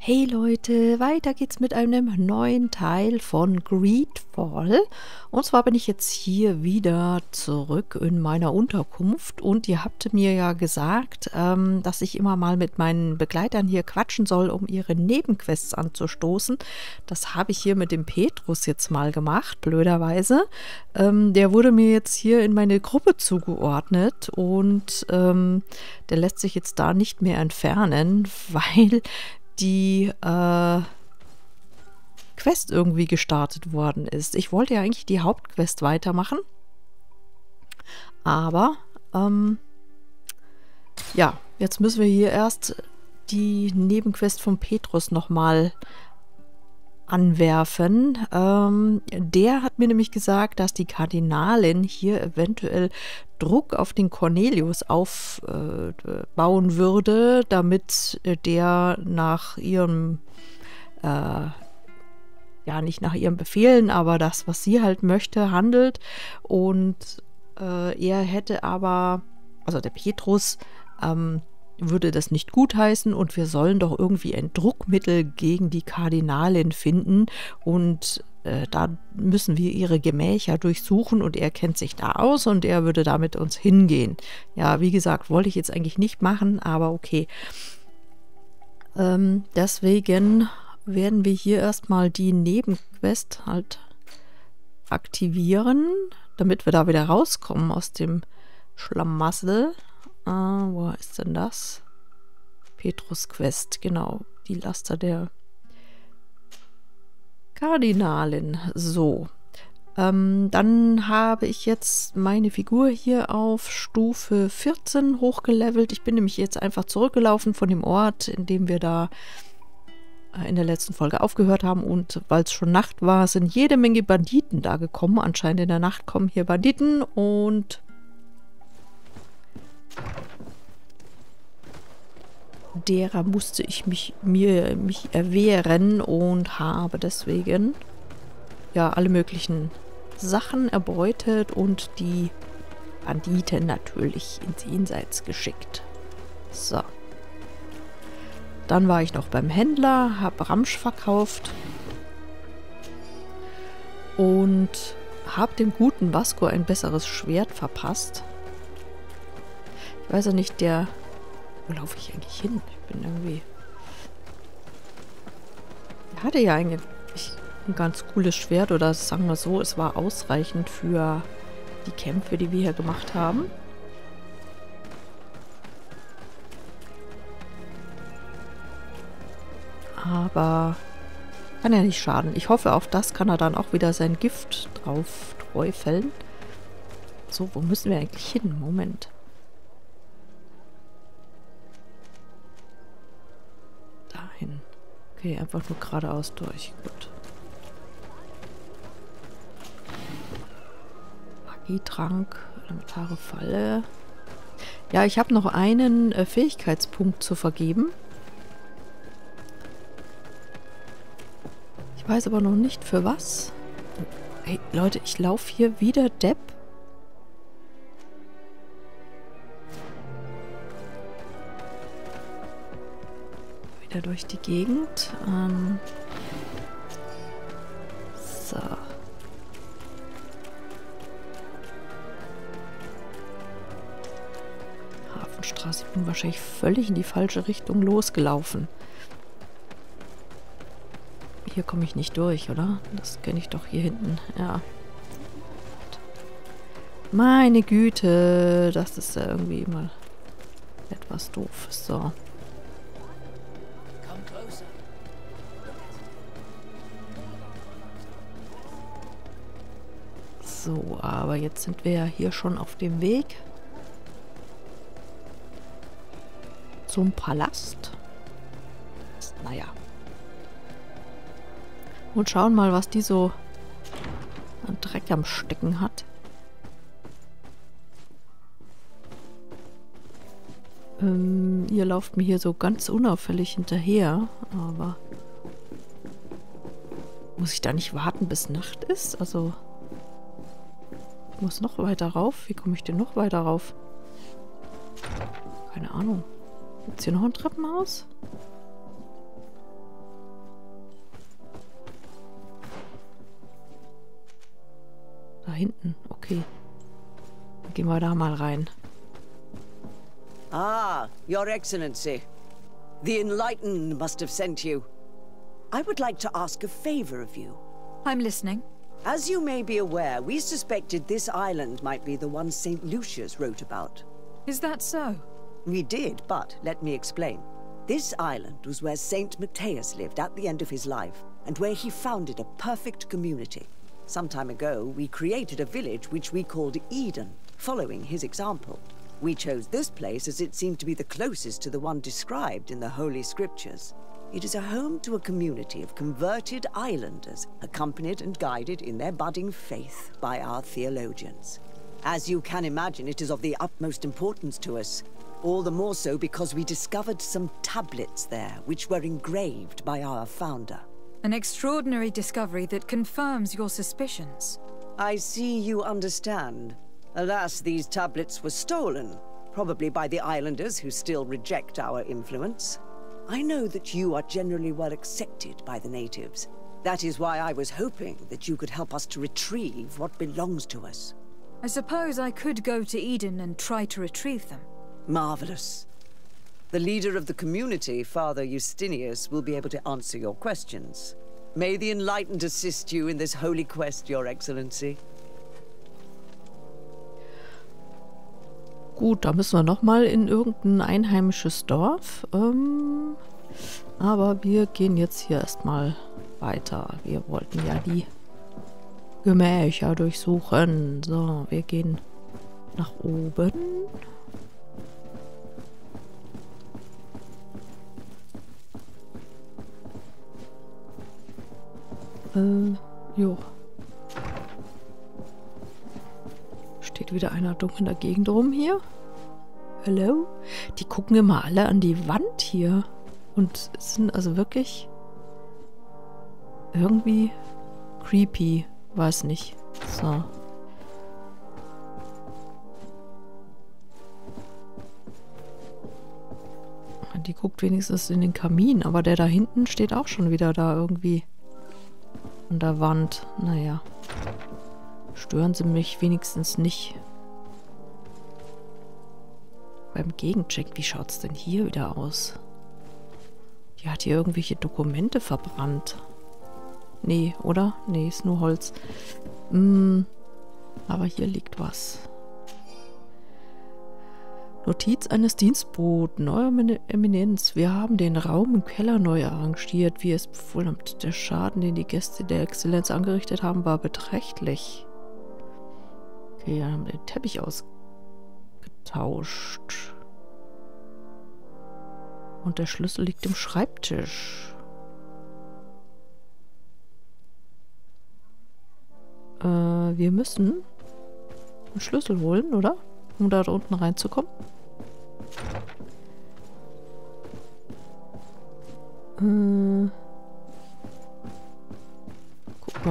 Hey Leute, weiter geht's mit einem neuen Teil von Greedfall. Und zwar bin ich jetzt hier wieder zurück in meiner Unterkunft und ihr habt mir ja gesagt, dass ich immer mal mit meinen Begleitern hier quatschen soll, um ihre Nebenquests anzustoßen. Das habe ich hier mit dem Petrus jetzt mal gemacht, blöderweise. Der wurde mir jetzt hier in meine Gruppe zugeordnet und der lässt sich jetzt da nicht mehr entfernen, weil die Quest irgendwie gestartet worden ist. Ich wollte ja eigentlich die Hauptquest weitermachen, aber ja, jetzt müssen wir hier erst die Nebenquest von Petrus nochmal anwerfen. Der hat mir nämlich gesagt, dass die Kardinalin hier eventuell Druck auf den Cornelius aufbauen würde, damit der nach ihrem, ja nicht nach ihren Befehlen, aber das, was sie halt möchte, handelt. Und er hätte aber, also der Petrus, würde das nicht gutheißen und wir sollen doch irgendwie ein Druckmittel gegen die Kardinalin finden und da müssen wir ihre Gemächer durchsuchen und er kennt sich da aus und er würde da mit uns hingehen. Ja, wie gesagt, wollte ich jetzt eigentlich nicht machen, aber okay. Deswegen werden wir hier erstmal die Nebenquest halt aktivieren, damit wir da wieder rauskommen aus dem Schlamassel. Wo ist denn das? Petrus Quest, genau. Die Laster der Kardinalin. So. Dann habe ich jetzt meine Figur hier auf Stufe 14 hochgelevelt. Ich bin nämlich jetzt einfach zurückgelaufen von dem Ort, in dem wir da in der letzten Folge aufgehört haben. Und weil es schon Nacht war, sind jede Menge Banditen da gekommen. Anscheinend in der Nacht kommen hier Banditen und derer musste ich mich erwehren und habe deswegen ja alle möglichen Sachen erbeutet und die Banditen natürlich ins Jenseits geschickt. So. Dann war ich noch beim Händler, habe Ramsch verkauft und habe dem guten Vasco ein besseres Schwert verpasst. Ich weiß ja nicht, der... Wo laufe ich eigentlich hin? Ich bin irgendwie... Er hatte ja eigentlich ein ganz cooles Schwert, oder sagen wir so, es war ausreichend für die Kämpfe, die wir hier gemacht haben. Aber kann ja nicht schaden. Ich hoffe, auf das kann er dann auch wieder sein Gift drauf träufeln. So, wo müssen wir eigentlich hin? Moment. Okay, einfach nur geradeaus durch. Gut. Magietrank, elementare Falle. Ja, ich habe noch einen Fähigkeitspunkt zu vergeben. Ich weiß aber noch nicht für was. Hey, Leute, ich laufe hier wieder Depp. Durch die Gegend. So. Hafenstraße, ich bin wahrscheinlich völlig in die falsche Richtung losgelaufen. Hier komme ich nicht durch, oder? Das kenne ich doch hier hinten. Ja. Meine Güte, das ist ja irgendwie mal etwas doof. So. So, aber jetzt sind wir ja hier schon auf dem Weg zum Palast. Naja. Und schauen mal, was die so an Dreck am Stecken hat. Ihr lauft mir hier so ganz unauffällig hinterher, aber muss ich da nicht warten, bis Nacht ist? Also... Ich muss noch weiter rauf. Wie komme ich denn noch weiter rauf? Keine Ahnung. Gibt es hier noch ein Treppenhaus? hinten. Okay. Dann gehen wir da mal rein. Ah, Your Excellency. The Enlightened must have sent you. I would like to ask a favor of you. I'm listening. As you may be aware, we suspected this island might be the one St. Lucius wrote about. Is that so? We did, but let me explain. This island was where St. Matthias lived at the end of his life, and where he founded a perfect community. Some time ago, we created a village which we called Eden, following his example. We chose this place as it seemed to be the closest to the one described in the Holy Scriptures. It is a home to a community of converted islanders, accompanied and guided in their budding faith by our theologians. As you can imagine, it is of the utmost importance to us, all the more so because we discovered some tablets there, which were engraved by our founder. An extraordinary discovery that confirms your suspicions. I see you understand. Alas, these tablets were stolen, probably by the islanders who still reject our influence. I know that you are generally well accepted by the natives. That is why I was hoping that you could help us to retrieve what belongs to us. I suppose I could go to Eden and try to retrieve them. Marvelous. The leader of the community, Father Eustinius, will be able to answer your questions. May the Enlightened assist you in this holy quest, Your Excellency. Gut, da müssen wir nochmal in irgendein einheimisches Dorf. Aber wir gehen jetzt hier erstmal weiter. Wir wollten ja die Gemächer durchsuchen. So, wir gehen nach oben. Jo. Steht wieder einer dunkel in der Gegend rum hier. Hello? Die gucken immer alle an die Wand hier. Und sind also wirklich irgendwie creepy. Weiß nicht. So. Die guckt wenigstens in den Kamin. Aber der da hinten steht auch schon wieder da irgendwie an der Wand. Naja. Stören sie mich wenigstens nicht. Beim Gegencheck, wie schaut's denn hier wieder aus? Die hat hier irgendwelche Dokumente verbrannt. Nee, oder? Nee, ist nur Holz. Aber hier liegt was. Notiz eines Dienstboten. Euer Eminenz, wir haben den Raum im Keller neu arrangiert, wie es befohlen habt. Der Schaden, den die Gäste der Exzellenz angerichtet haben, war beträchtlich. Okay, dann haben wir den Teppich ausgetauscht. Und der Schlüssel liegt im Schreibtisch. Wir müssen einen Schlüssel holen, oder? Um da unten reinzukommen. Gucken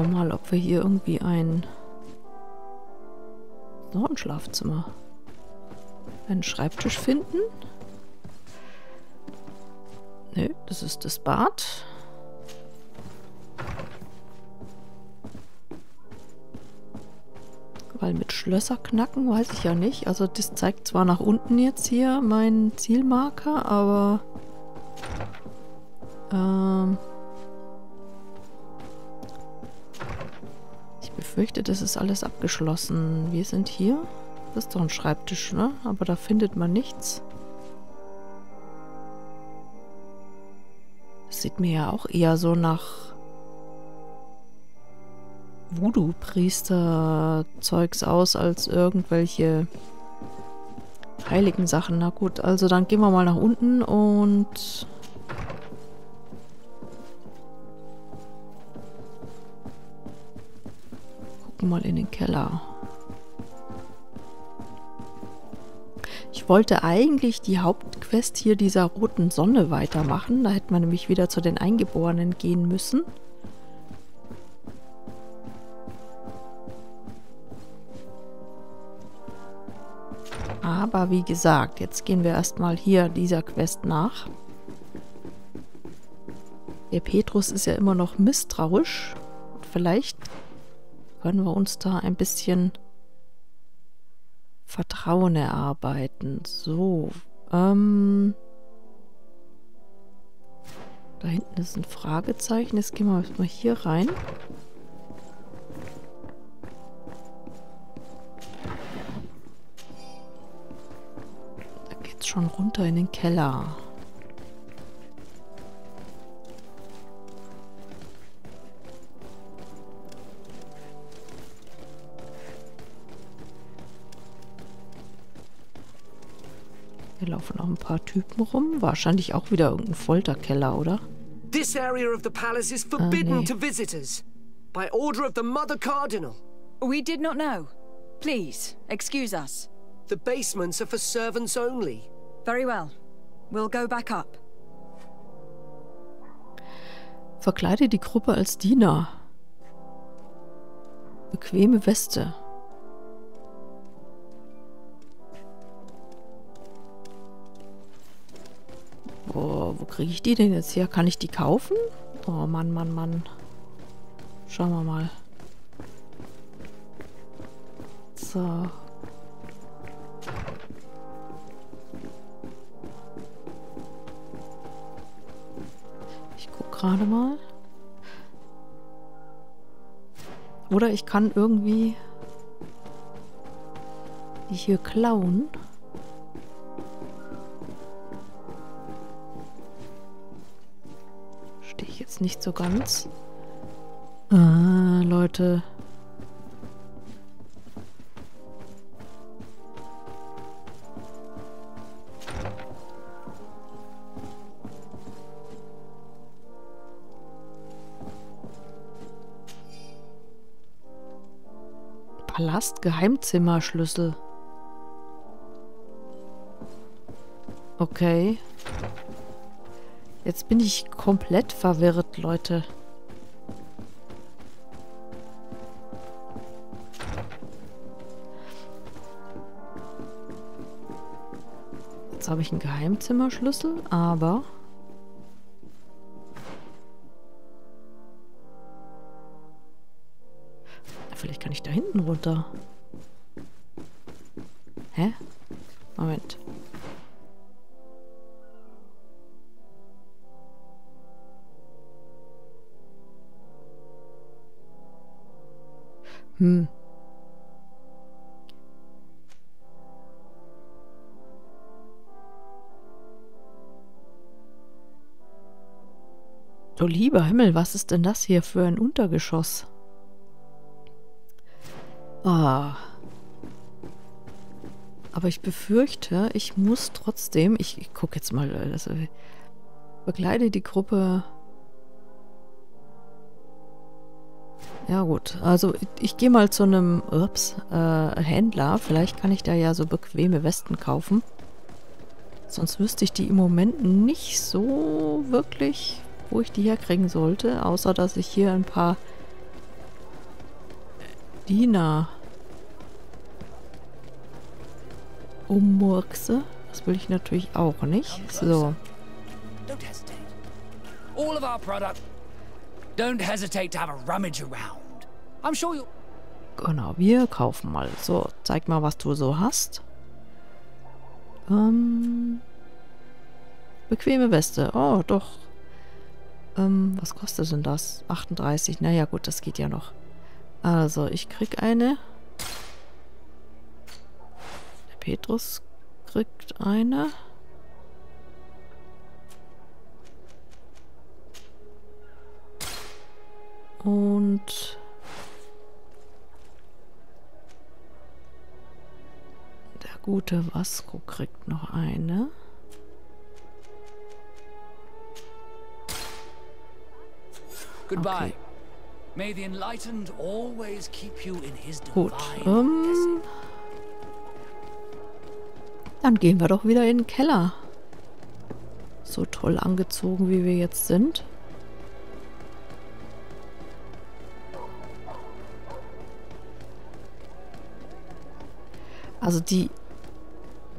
wir mal, ob wir hier irgendwie ein Schlafzimmer, einen Schreibtisch finden. Nö, das ist das Bad. Weil mit Schlösser knacken, weiß ich ja nicht. Also das zeigt zwar nach unten jetzt hier meinen Zielmarker, aber ich befürchte, das ist alles abgeschlossen. Wir sind hier. Das ist doch ein Schreibtisch, ne? Aber da findet man nichts. Das sieht mir ja auch eher so nach Voodoo-Priester-Zeugs aus als irgendwelche heiligen Sachen. Na gut, also dann gehen wir mal nach unten und gucken mal in den Keller. Ich wollte eigentlich die Hauptquest hier dieser roten Sonne weitermachen. Da hätte man nämlich wieder zu den Eingeborenen gehen müssen. Aber wie gesagt, jetzt gehen wir erstmal hier dieser Quest nach. Der Petrus ist ja immer noch misstrauisch. Vielleicht können wir uns da ein bisschen Vertrauen erarbeiten. So, da hinten ist ein Fragezeichen. Jetzt gehen wir mal hier rein. Da geht's schon runter in den Keller. Hier laufen noch ein paar Typen rum. Wahrscheinlich auch wieder irgendein Folterkeller, oder? This area of the palace is forbidden to visitors by order of the Mother Cardinal. We did not know. Please, excuse us. The basements are for servants only. Very well. We'll go back up. Verkleide die Gruppe als Diener. Bequeme Weste. Wo kriege ich die denn jetzt her? Kann ich die kaufen? Oh Mann, Mann, Mann. Schauen wir mal. So. Ich gucke gerade mal. Oder ich kann irgendwie die hier klauen. Nicht so ganz. Ah, Leute. Palast, Geheimzimmerschlüssel. Okay. Jetzt bin ich komplett verwirrt, Leute. Jetzt habe ich einen Geheimzimmerschlüssel, aber... Vielleicht kann ich da hinten runter. Hä? Moment. Hm. Du lieber Himmel, was ist denn das hier für ein Untergeschoss? Ah. Aber ich befürchte, ich muss trotzdem... Ich gucke jetzt mal... Also, bekleide die Gruppe... Ja gut, also ich gehe mal zu einem Händler. Vielleicht kann ich da ja so bequeme Westen kaufen. Sonst wüsste ich die im Moment nicht so wirklich, wo ich die herkriegen sollte. Außer, dass ich hier ein paar Diener ummurkse. Das will ich natürlich auch nicht. So. Don't hesitate to have a rummage around. I'm sure you... Genau, wir kaufen mal. So, zeig mal, was du so hast. Bequeme Weste. Oh, doch. Was kostet denn das? 38. Naja, gut, das geht ja noch. Also, ich krieg eine. Der Petrus kriegt eine. Und der gute Vasco kriegt noch eine. Okay. Gut. Dann gehen wir doch wieder in den Keller. So toll angezogen, wie wir jetzt sind. Also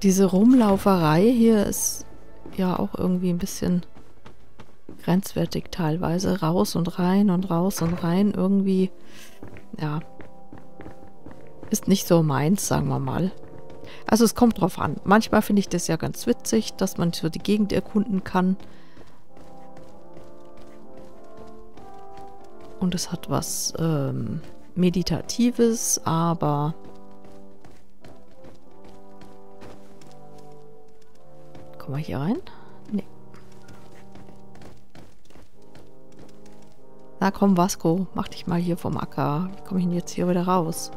diese Rumlauferei hier ist ja auch irgendwie ein bisschen grenzwertig teilweise. Raus und rein und raus und rein irgendwie. Ja, ist nicht so meins, sagen wir mal. Also es kommt drauf an. Manchmal finde ich das ja ganz witzig, dass man so die Gegend erkunden kann. Und es hat was Meditatives, aber kommen wir hier rein? Nee. Na komm, Vasco, mach dich mal hier vom Acker. Wie komme ich denn jetzt hier wieder raus?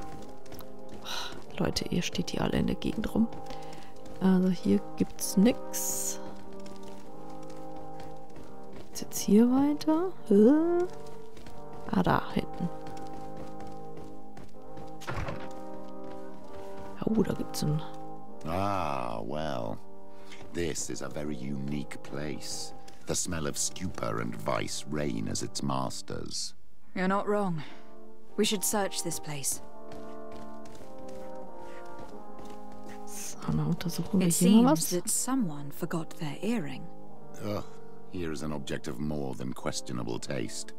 Ach, Leute, ihr steht hier alle in der Gegend rum. Also hier gibt's nix. Geht's jetzt hier weiter? Hä? Ah, da hinten. Oh, da gibt's einen. Ah, well. This is a very unique place. The smell of stupor and vice reign as its masters. You're not wrong. We should search this place. So, na, untersuchen wir hier mal was. It seems that someone forgot their earring. Ugh, here is an object of more than questionable taste.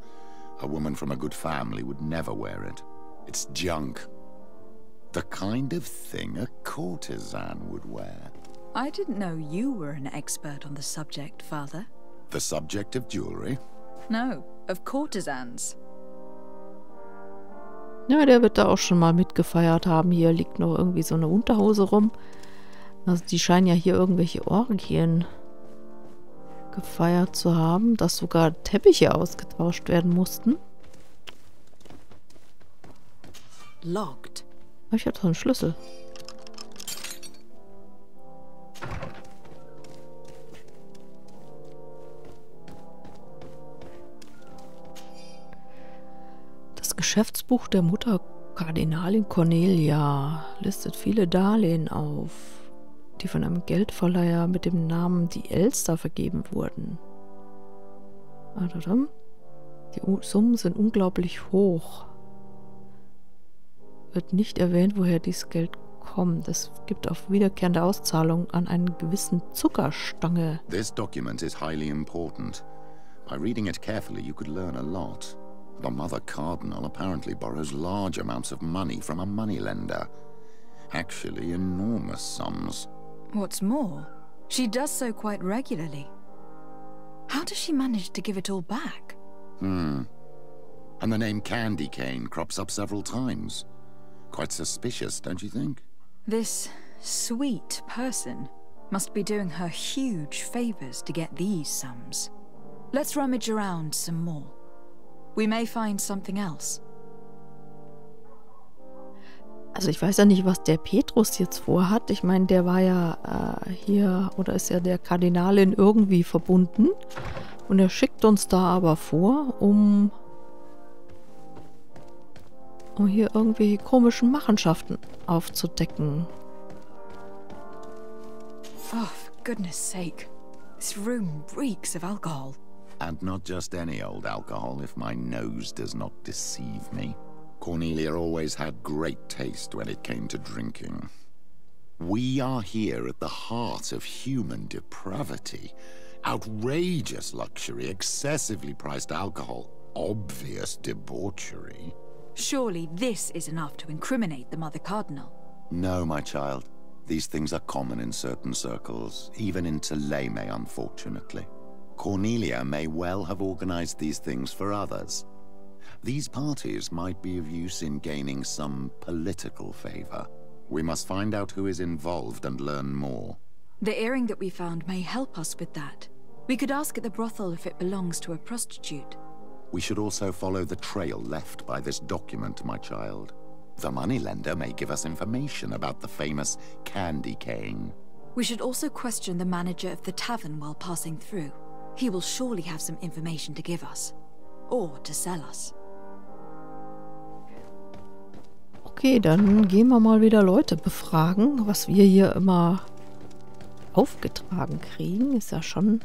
A woman from a good family would never wear it. It's junk. The kind of thing a courtesan would wear. I didn't know you were an expert on the subject, Father. The subject of jewelry? No, of courtesans. Ja, der wird da auch schon mal mitgefeiert haben. Hier liegt noch irgendwie so eine Unterhose rum. Also die scheinen ja hier irgendwelche Orgien gefeiert zu haben, dass sogar Teppiche ausgetauscht werden mussten. Locked. Ich habe doch einen Schlüssel. Das Geschäftsbuch der Mutter Kardinalin Cornelia listet viele Darlehen auf, die von einem Geldverleiher mit dem Namen die Elster vergeben wurden. Die Summen sind unglaublich hoch. Wird nicht erwähnt, woher dieses Geld kommt. Es gibt auch wiederkehrende Auszahlungen an einen gewissen Zuckerstange. This document is highly important. By reading it carefully, you could learn a lot. The Mother Cardinal apparently borrows large amounts of money from a moneylender. Actually, enormous sums. What's more, she does so quite regularly. How does she manage to give it all back? And the name Candy Cane crops up several times. Quite suspicious, don't you think? This sweet person must be doing her huge favors to get these sums. Let's rummage around some more. We may find something else. Also ich weiß ja nicht, was der Petrus jetzt vorhat. Ich meine, der war ja hier oder ist ja der Kardinalin irgendwie verbunden. Und er schickt uns da aber vor, um hier irgendwie komischen Machenschaften aufzudecken. Oh, for goodness sake. This room reeks of alcohol. And not just any old alcohol, if my nose does not deceive me. Cornelia always had great taste when it came to drinking. We are here at the heart of human depravity. Outrageous luxury, excessively priced alcohol, obvious debauchery. Surely this is enough to incriminate the Mother Cardinal. No, my child. These things are common in certain circles, even in Teleme, unfortunately. Cornelia may well have organized these things for others. These parties might be of use in gaining some political favor. We must find out who is involved and learn more. The earring that we found may help us with that. We could ask at the brothel if it belongs to a prostitute. We should also follow the trail left by this document, my child. The moneylender may give us information about the famous Candy Cane. We should also question the manager of the tavern while passing through. He will surely have some information to give us. Or to sell us. Okay, dann gehen wir mal wieder Leute befragen, was wir hier immer aufgetragen kriegen. Ist ja schon...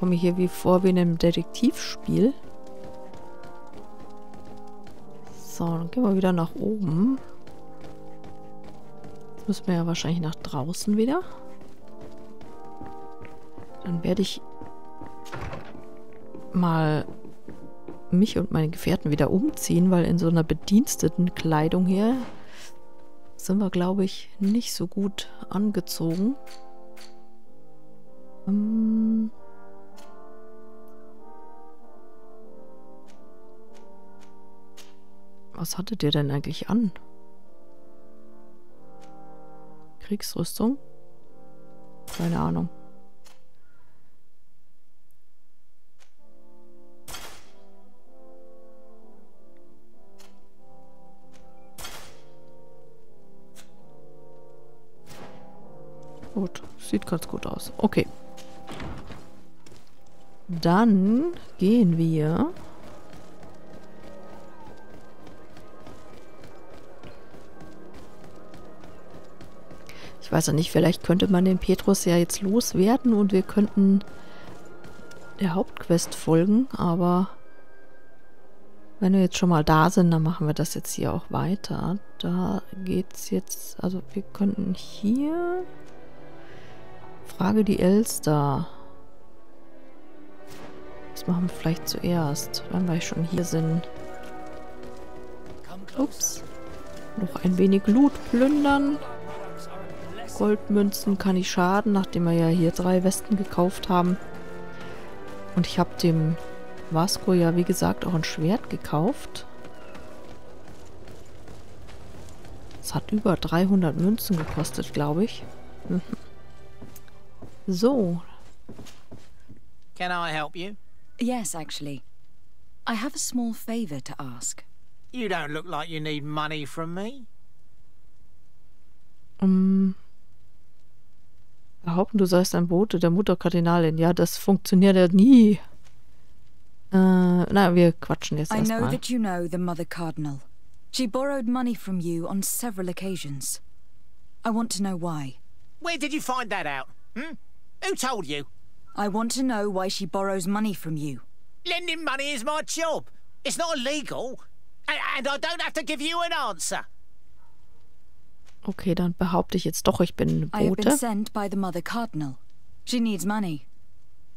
Komme ich hier wie vor wie in einem Detektivspiel. So, dann gehen wir wieder nach oben. Jetzt müssen wir ja wahrscheinlich nach draußen wieder. Dann werde ich mal mich und meine Gefährten wieder umziehen, weil in so einer bediensteten Kleidung hier sind wir, glaube ich, nicht so gut angezogen. Was hattet ihr denn eigentlich an? Kriegsrüstung? Keine Ahnung. Gut, sieht ganz gut aus. Okay. Dann gehen wir weiß ja nicht, vielleicht könnte man den Petrus ja jetzt loswerden und wir könnten der Hauptquest folgen, aber wenn wir jetzt schon mal da sind, dann machen wir das jetzt hier auch weiter. Da geht's jetzt, also wir könnten hier Frage die Elster. Das machen wir vielleicht zuerst, wenn wir schon hier sind. Ups. Noch ein wenig Loot plündern. Goldmünzen kann ich schaden, nachdem wir ja hier 3 Westen gekauft haben. Und ich habe dem Vasco ja, wie gesagt, auch ein Schwert gekauft. Es hat über 300 Münzen gekostet, glaube ich. Mhm. So. Can I help you? Yes, actually. I have a small favor to ask. You don't look like you need money from me. Behaupten, du seist ein Bote der Mutter Kardinalin. Ja, das funktioniert ja nie. Na, wir quatschen jetzt erstmal. I know that you know the Mother Cardinal. She borrowed money from you on several occasions. I want to know why. Where did you find that out? Hm? Who told you? I want to know why she borrows money from you. Lending money is my job. It's not illegal. And I don't have to give you an answer. Okay, dann behaupte ich jetzt doch, ich bin eine Bote. I have been sent by the Mother Cardinal. She needs money.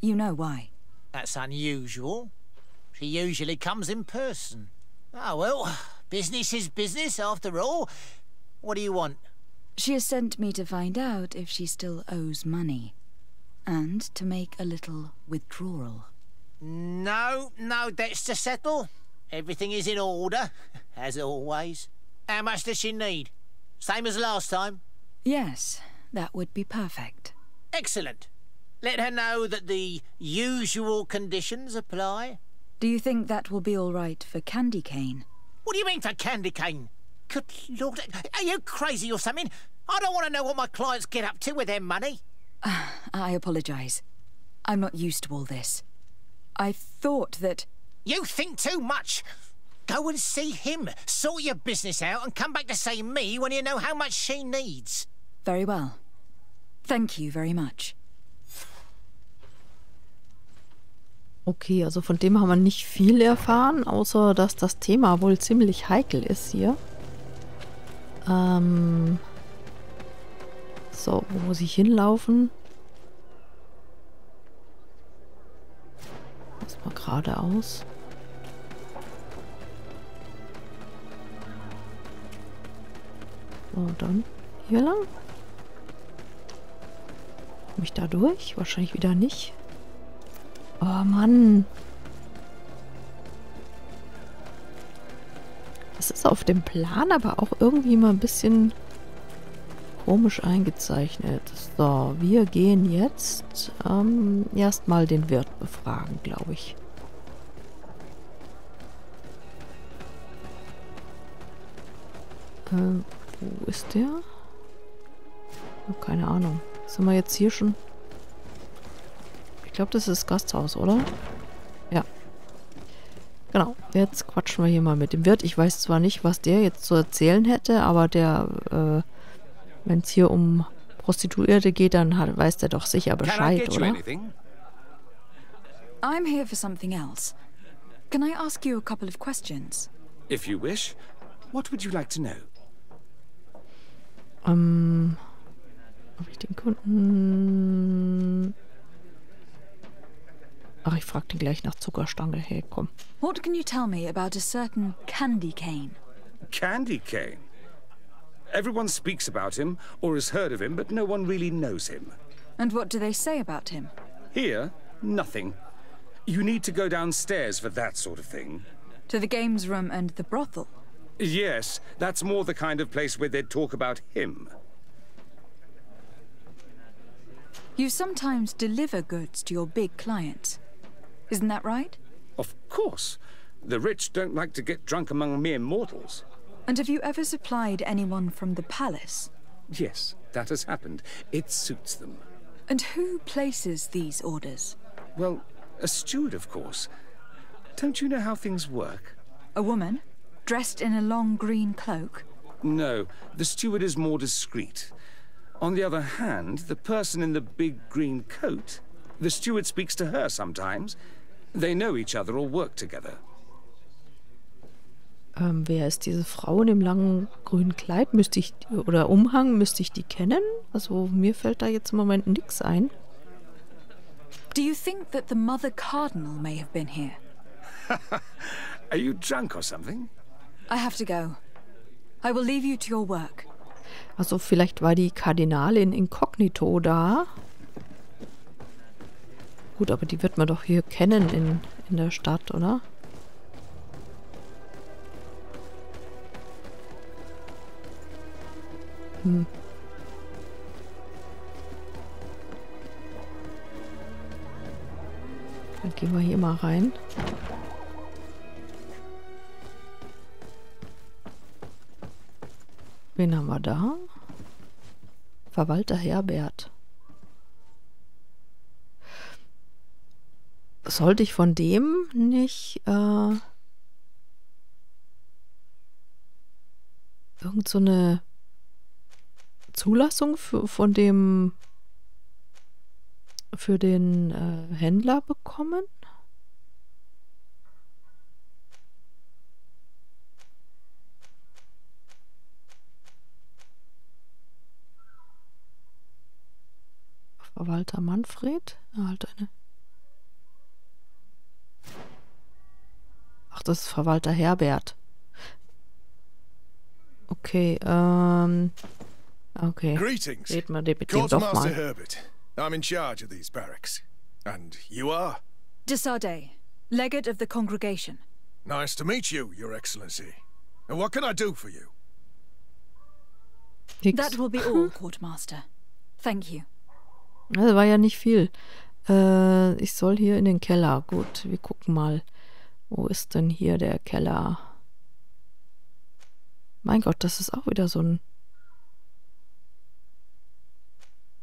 You know why. That's unusual. She usually comes in person. Oh well, business is business after all. What do you want? She has sent me to find out if she still owes money. And to make a little withdrawal. No debts to settle. Everything is in order, as always. How much does she need? Same as last time? Yes, that would be perfect. Excellent. Let her know that the usual conditions apply. Do you think that will be all right for Candy Cane? What do you mean for Candy Cane? Good Lord, are you crazy or something? I don't want to know what my clients get up to with their money. I apologise. I'm not used to all this. I thought that... You think too much! Go and see him. Sort your business out and come back to see me when you know how much she needs. Very well. Thank you very much. Okay, also von dem haben wir nicht viel erfahren, außer dass das Thema wohl ziemlich heikel ist hier. So, wo muss ich hinlaufen? Erstmal geradeaus. So, dann hier lang. Komm ich da durch? Wahrscheinlich wieder nicht. Oh Mann. Das ist auf dem Plan aber auch irgendwie mal ein bisschen komisch eingezeichnet. So, wir gehen jetzt erstmal den Wirt befragen, glaube ich. Wo ist der? Oh, keine Ahnung. Sind wir jetzt hier schon? Ich glaube, das ist das Gasthaus, oder? Ja. Genau. Jetzt quatschen wir hier mal mit dem Wirt. Ich weiß zwar nicht, was der jetzt zu erzählen hätte, aber der, wenn es hier um Prostituierte geht, dann weiß der doch sicher Bescheid, oder? I'm here for something else. Can I ask you a couple of questions? If you wish. What would you like to know? Habe ich den Kunden... Ach, ich frag den gleich nach Zuckerstange. Hey, komm. What can you tell me about a certain Candy Cane? Candy Cane? Everyone speaks about him, or has heard of him, but no one really knows him. And what do they say about him? Here, nothing. You need to go downstairs for that sort of thing. To the games room and the brothel? Yes, that's more the kind of place where they'd talk about him. You sometimes deliver goods to your big clients. Isn't that right? Of course. The rich don't like to get drunk among mere mortals. And have you ever supplied anyone from the palace? Yes, that has happened. It suits them. And who places these orders? Well, a steward, of course. Don't you know how things work? A woman? Dressed in a long green cloak? No, the steward is more discreet. On the other hand, the person in the big green coat, the steward speaks to her sometimes. They know each other or work together. Wer ist diese Frau in dem langen grünen Kleid? Müsste ich, oder Umhang, müsste ich die kennen? Also mir fällt da jetzt im Moment nichts ein. Do you think that the Mother Cardinal may have been here? Are you drunk or something? I have to go. I will leave you to your work. Also vielleicht war die Kardinalin inkognito da. Gut, aber die wird man doch hier kennen in der Stadt, oder? Hm. Dann gehen wir hier mal rein. Wen haben wir da? Verwalter Herbert. Sollte ich von dem nicht irgend so eine Zulassung für den Händler bekommen? Walter Manfred? Halt eine. Ach, das ist Verwalter Herbert. Okay, okay. Greetings. Red mal mit dem doch mal. Herbert. I'm in charge of these barracks. And you are? Desade, legate of the congregation. Nice to meet you, Your Excellency. And what can I do for you? Hicks. That will be all, Quartermaster. Thank you. Also war ja nicht viel. Ich soll hier in den Keller. Gut, wir gucken mal. Wo ist denn hier der Keller? Mein Gott, das ist auch wieder so ein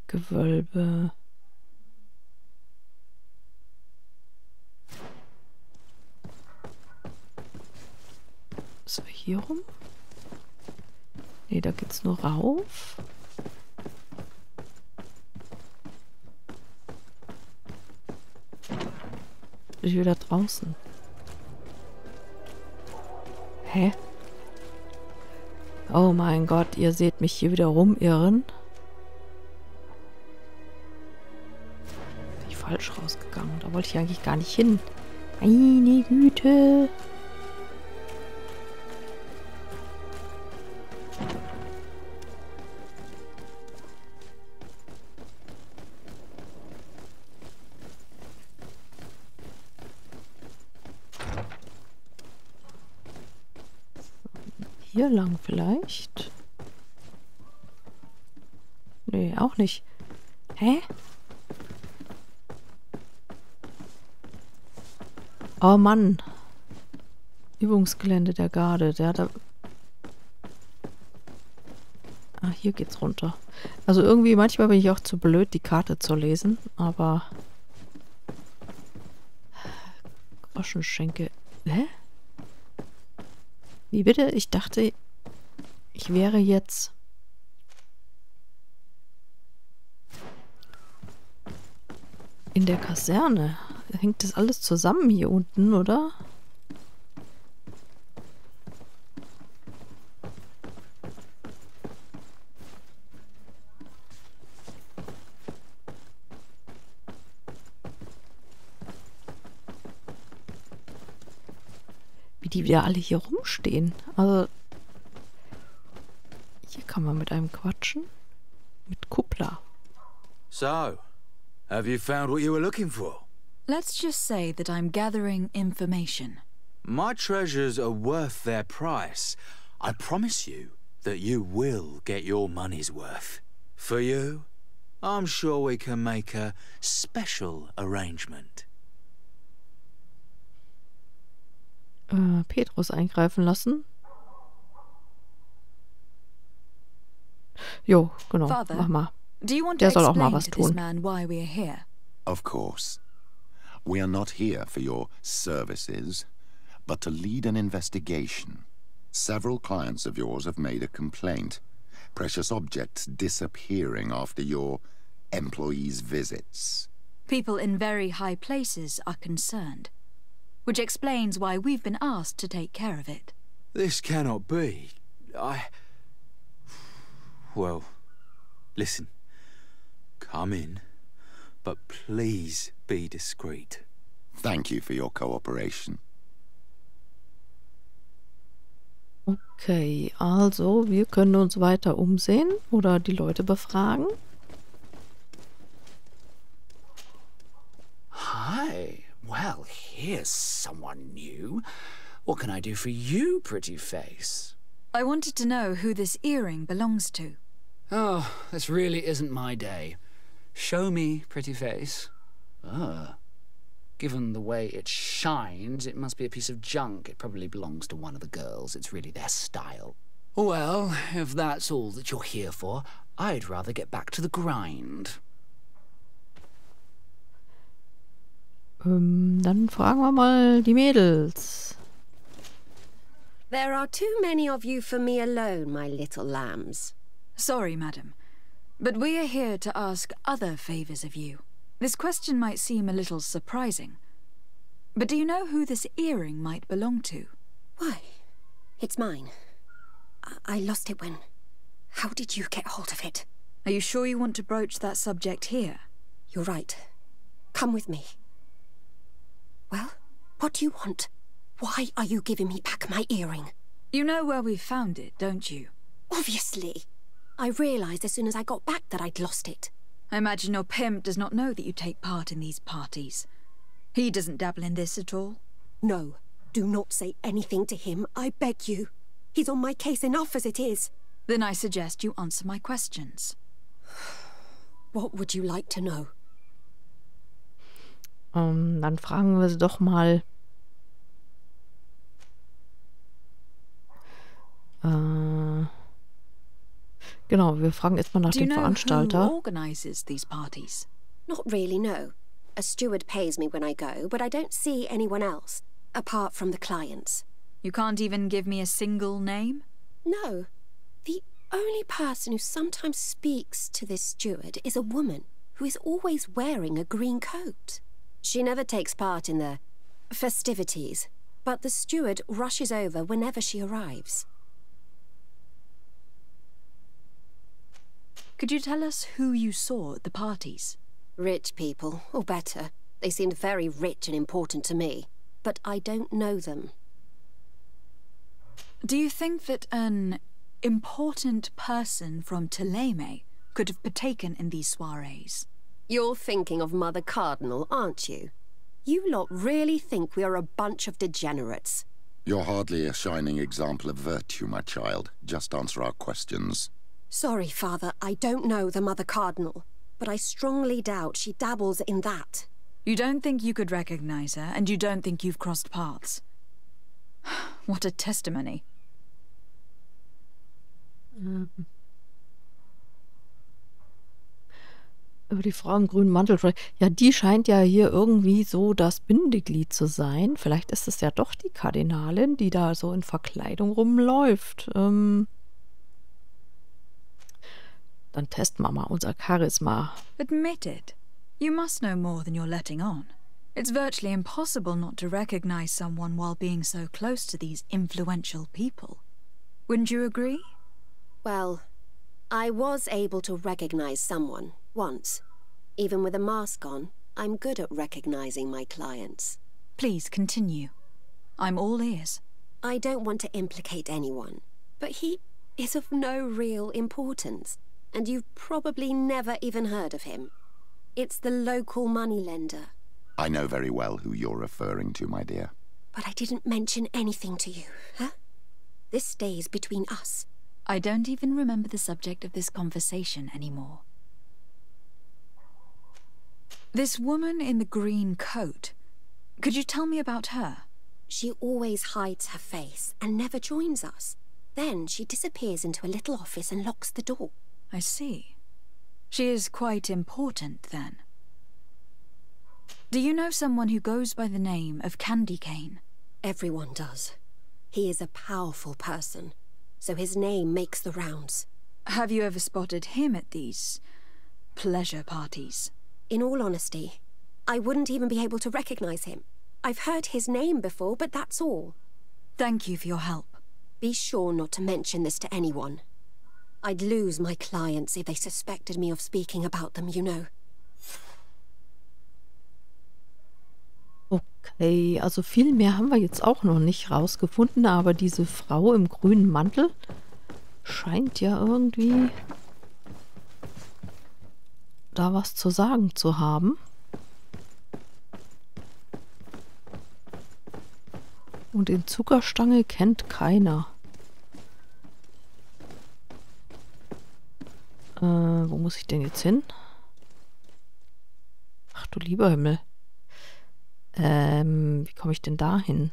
Gewölbe. Ist er hier rum? Nee, da geht's nur rauf. Ich wieder draußen. Hä? Oh mein Gott, ihr seht mich hier wieder rumirren. Bin ich falsch rausgegangen. Da wollte ich eigentlich gar nicht hin. Meine Güte. Hier lang vielleicht? Nee, auch nicht. Hä? Oh Mann. Übungsgelände der Garde. Der hat da... Ah, hier geht's runter. Also irgendwie, manchmal bin ich auch zu blöd, die Karte zu lesen. Aber... Groschenschenke. Hä? Wie bitte? Ich dachte, ich wäre jetzt... in der Kaserne. Hängt das alles zusammen hier unten, oder? wie die wieder alle hier rumstehen. Also, hier kann man mit einem quatschen. Mit Kuppler. So, have you found what you were looking for? Let's just say that I'm gathering information. My treasures are worth their price. I promise you that you will get your money's worth. For you, I'm sure we can make a special arrangement. Petrus eingreifen lassen. Jo, genau, Father, mach mal. Der soll auch mal was tun. Of course. We are not here for your services, but to lead an investigation. Several clients of yours have made a complaint. Precious objects disappearing after your employees' visits. People in very high places are concerned, which explains why we've been asked to take care of it. This cannot be. Well, listen. Come in, but please be discreet. Thank you for your cooperation. Okay, also wir können uns weiter umsehen oder die Leute befragen. Hi, well, here's someone new. What can I do for you, pretty face? I wanted to know who this earring belongs to. Oh, this really isn't my day. Show me, pretty face. Given the way it shines, it must be a piece of junk. It probably belongs to one of the girls. It's really their style. Well, if that's all that you're here for, I'd rather get back to the grind. Dann fragen wir mal die Mädels. There are too many of you for me alone, my little lambs. Sorry, madam, but we are here to ask other favors of you. This question might seem a little surprising, but do you know who this earring might belong to? Why, it's mine. I lost it when... How did you get hold of it? Are you sure you want to broach that subject here? You're right. Come with me. Well, what do you want? Why are you giving me back my earring? You know where we found it, don't you? Obviously. I realized as soon as I got back that I'd lost it. I imagine your pimp does not know that you take part in these parties. He doesn't dabble in this at all. No, do not say anything to him, I beg you. He's on my case enough as it is. Then I suggest you answer my questions. What would you like to know? Dann fragen wir sie doch mal. Genau, wir fragen jetzt mal nach dem Veranstalter. Who organizes these parties? Not really, no. A steward pays me when I go, but I don't see anyone else, apart from the clients. You can't even give me a single name? No. The only person who sometimes speaks to this steward is a woman who is always wearing a green coat. She never takes part in the festivities, but the steward rushes over whenever she arrives. Could you tell us who you saw at the parties? Rich people, or better. They seemed very rich and important to me, but I don't know them. Do you think that an important person from Teleme could have partaken in these soirees? You're thinking of Mother Cardinal, aren't you? You lot really think we are a bunch of degenerates. You're hardly a shining example of virtue, my child. Just answer our questions. Sorry, Father, I don't know the Mother Cardinal, but I strongly doubt she dabbles in that. You don't think you could recognize her, and you don't think you've crossed paths. What a testimony. Über die Frau im grünen Mantel. Ja, die scheint ja hier irgendwie so das Bindeglied zu sein. Vielleicht ist es ja doch die Kardinalin, die da so in Verkleidung rumläuft. Dann testen wir mal unser Charisma. Admit it. You must know more than you're letting on. It's virtually impossible not to recognize someone while being so close to these influential people. Wouldn't you agree? Well, I was able to recognize someone once. Even with a mask on, I'm good at recognizing my clients. Please continue. I'm all ears. I don't want to implicate anyone, but he is of no real importance, and you've probably never even heard of him. It's the local moneylender. I know very well who you're referring to, my dear. But I didn't mention anything to you, huh? This stays between us. I don't even remember the subject of this conversation anymore. This woman in the green coat, could you tell me about her? She always hides her face and never joins us. Then she disappears into a little office and locks the door. I see. She is quite important then. Do you know someone who goes by the name of Candy Cane? Everyone does. He is a powerful person, so his name makes the rounds. Have you ever spotted him at these pleasure parties? In all honesty, I wouldn't even be able to recognize him. I've heard his name before, but that's all. Thank you for your help. Be sure not to mention this to anyone. I'd lose my clients if they suspected me of speaking about them, you know. Okay, also viel mehr haben wir jetzt auch noch nicht rausgefunden, aber diese Frau im grünen Mantel scheint ja irgendwie da was zu sagen zu haben. Und den Zuckerstange kennt keiner. Wo muss ich denn jetzt hin? Ach du lieber Himmel. Wie komme ich denn da hin?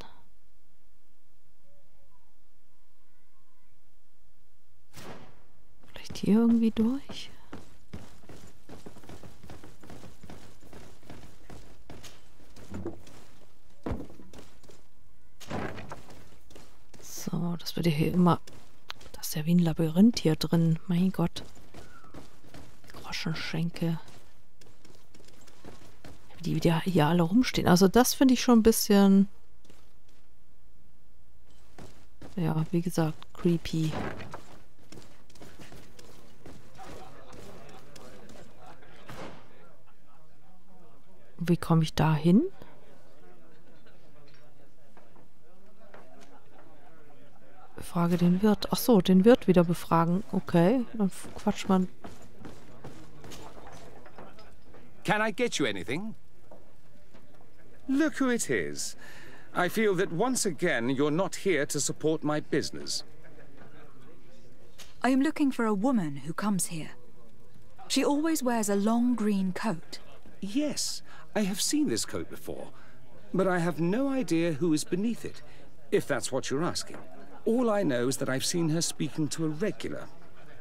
Vielleicht hier irgendwie durch? So, das wird hier immer... Das ist ja wie ein Labyrinth hier drin. Mein Gott. Groschenschenke. Die wieder hier alle rumstehen. Also das finde ich schon ein bisschen... Ja, wie gesagt, creepy. Wie komme ich da hin? Frage den Wirt. Ach so, den Wirt wieder befragen. Okay, dann quatscht man. Can I get you anything? Look who it is. I feel that once again you're not here to support my business. I am looking for a woman who comes here. She always wears a long green coat. Yes, I have seen this coat before, but I have no idea who is beneath it, if that's what you're asking. All I know is that I've seen her speaking to a regular,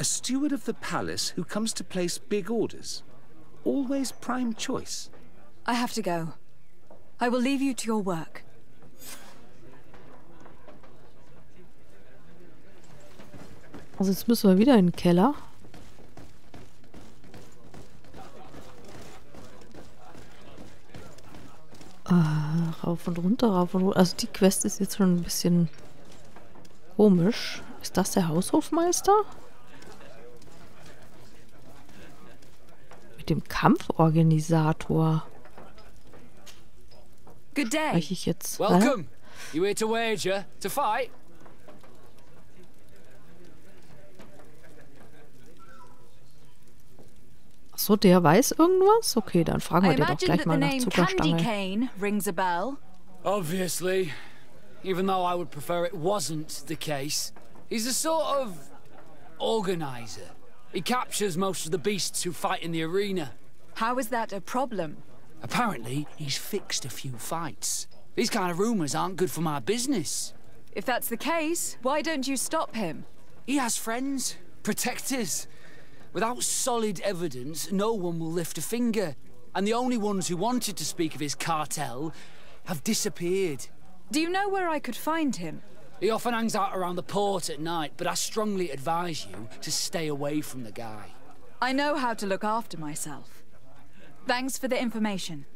a steward of the palace who comes to place big orders. Always prime choice. I have to go. I will leave you to your work. Also jetzt müssen wir wieder in den Keller. Rauf und runter, rauf und runter. Also die Quest ist jetzt schon ein bisschen komisch. Ist das der Haushofmeister? Mit dem Kampforganisator. Good day. Spreche ich jetzt. Welcome. You here to wager, to fight? Achso, der weiß irgendwas? Okay, dann fragen wir den doch gleich mal nach Zuckerstange. Candy Cane rings a bell. Obviously, even though I would prefer it wasn't the case, he's a sort of organizer. He captures most of the beasts who fight in the arena. How is that a problem? Apparently, he's fixed a few fights. These kind of rumors aren't good for my business. If that's the case, why don't you stop him? He has friends, protectors. Without solid evidence, no one will lift a finger. And the only ones who wanted to speak of his cartel have disappeared. Do you know where I could find him? He often hangs out around the port at night, but I strongly advise you to stay away from the guy. I know how to look after myself. Thanks for the information.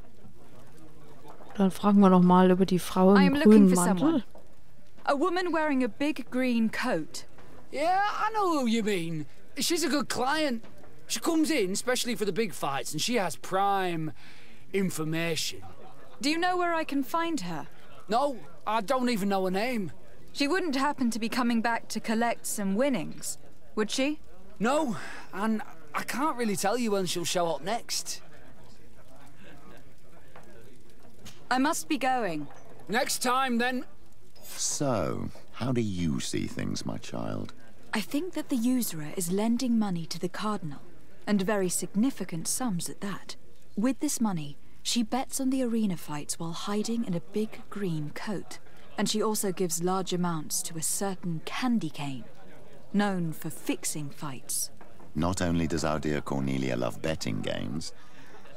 Dann fragen wir noch mal über die Frau im grünen Mantel. A woman wearing a big green coat. Yeah, I know who you mean. She's a good client. She comes in especially for the big fights, and she has prime information. Do you know where I can find her? No, I don't even know her name. She wouldn't happen to be coming back to collect some winnings, would she? No, and I can't really tell you when she'll show up next. I must be going. Next time, then. So, how do you see things, my child? I think that the usurer is lending money to the Cardinal, and very significant sums at that. With this money, she bets on the arena fights while hiding in a big green coat, and she also gives large amounts to a certain Candy Cane, known for fixing fights. Not only does our dear Cornelia love betting games,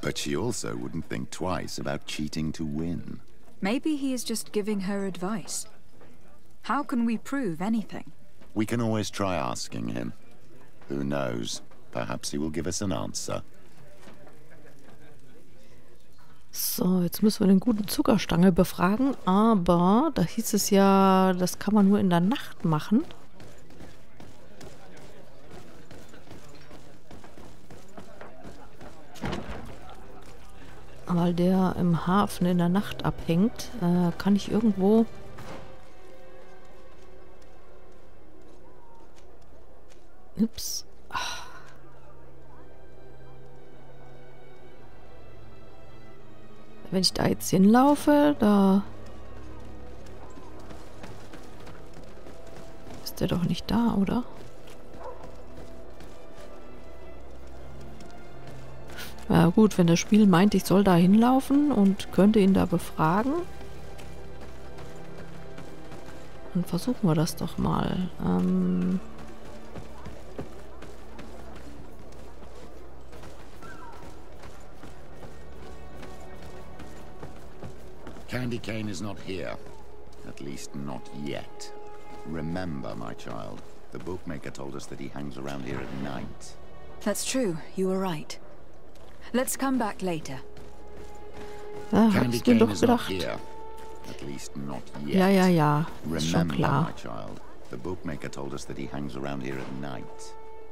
but she also wouldn't think twice about cheating to win. Maybe he is just giving her advice. How can we prove anything? We can always try asking him. Who knows? Perhaps he will give us an answer. So, jetzt müssen wir den guten Zuckerstange befragen, aber da hieß es ja, das kann man nur in der Nacht machen. Weil der im Hafen in der Nacht abhängt, kann ich irgendwo... Ups. Ach. Wenn ich da jetzt hinlaufe, da... Ist der doch nicht da, oder? Ja gut, wenn das Spiel meint, ich soll da hinlaufen und könnte ihn da befragen. Dann versuchen wir das doch mal. Candy Cane is not here. At least not yet. Remember, my child, the bookmaker told us that he hangs around here at night. That's true. You were right. Let's come back later. Ah, hab ich dir doch gedacht. Ja, ja, ja. Ist schon klar. The bookmaker told us that he hangs around here at night.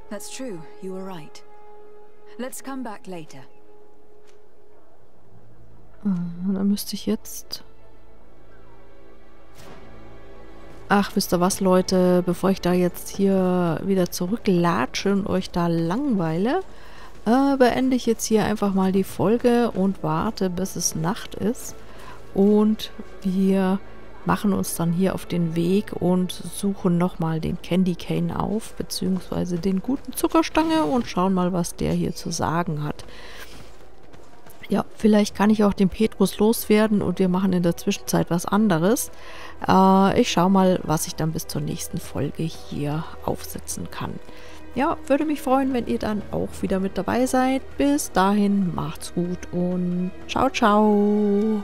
That's true. You were right. Let's come back later. Dann müsste ich jetzt... Ach, wisst ihr was, Leute? Bevor ich da jetzt hier wieder zurücklatsche und euch da langweile... beende ich jetzt hier einfach mal die Folge und warte, bis es Nacht ist. Und wir machen uns dann hier auf den Weg und suchen nochmal den Candy Cane auf, beziehungsweise den guten Zuckerstange und schauen mal, was der hier zu sagen hat. Ja, vielleicht kann ich auch den Petrus loswerden und wir machen in der Zwischenzeit was anderes. Ich schaue mal, was ich dann bis zur nächsten Folge hier aufsetzen kann. Ja, würde mich freuen, wenn ihr dann auch wieder mit dabei seid. Bis dahin, macht's gut und ciao, ciao.